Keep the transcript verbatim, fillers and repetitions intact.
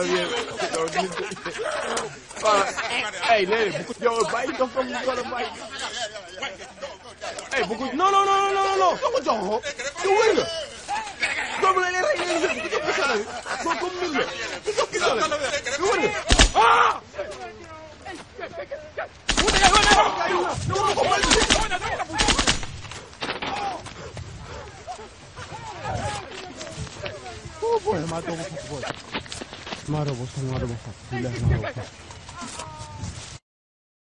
Hey, hey, beaucoup de gens baillent, donc on va le bailler. Hey, beaucoup de... Non, non, non, non, non, non. Beaucoup de gens, tu veux. Comme les règles, tu peux ça là. Comme comme mille. Tu peux ça là. Tu veux. Ah! Oh boy, I'm out of my robots, I'm out of my robots.